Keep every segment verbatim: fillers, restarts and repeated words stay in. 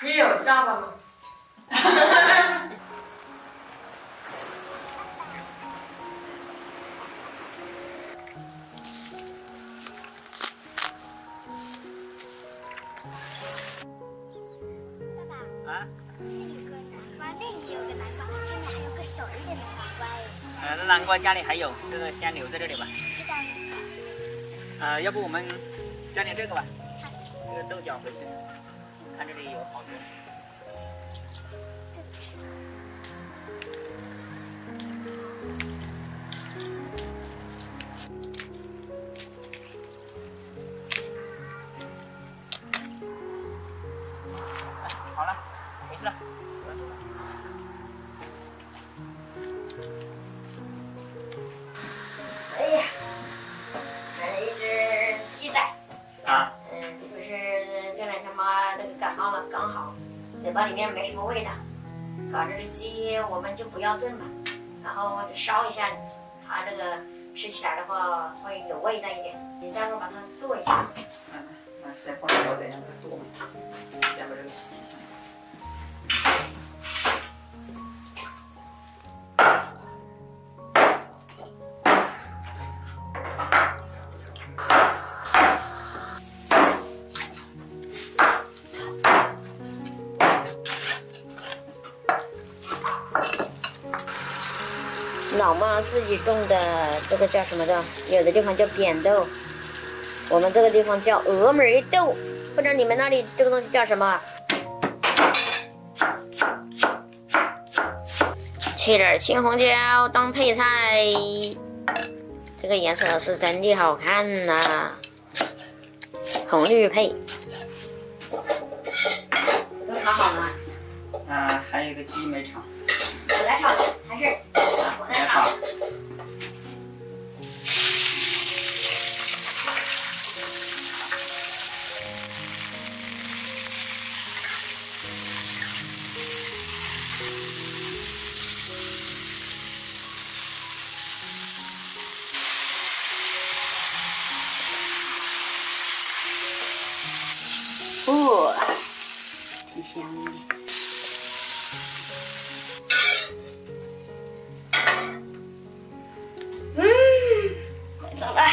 只有爸爸吗？呃，南瓜家里还有，这个先留在这里吧。知道了。呃，要不我们摘点这个吧，这个豆角回去，看这里有好多。哎，好了，没事了。 嘴巴里面没什么味道，搞这只鸡我们就不要炖了，然后烧一下，它这个吃起来的话会有味道一点。你待会儿把它剁一下。嗯，那先放小火，让它剁，先把这个洗一下。 老妈自己种的这个叫什么豆？有的地方叫扁豆，我们这个地方叫峨眉豆，不知道你们那里这个东西叫什么？切点青红椒当配菜，这个颜色是真的好看呐、啊，红绿配。都炒好了？啊，还有一个鸡没炒。我来炒，还是？ 哦，挺香的。 对不对？插话。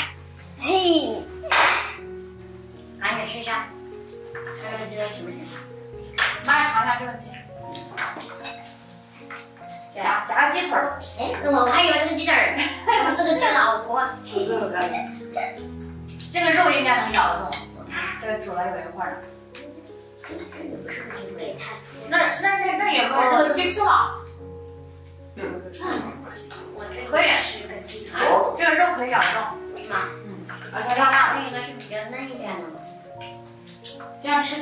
小孩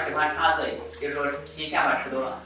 喜欢插嘴，就说鸡下巴吃多了。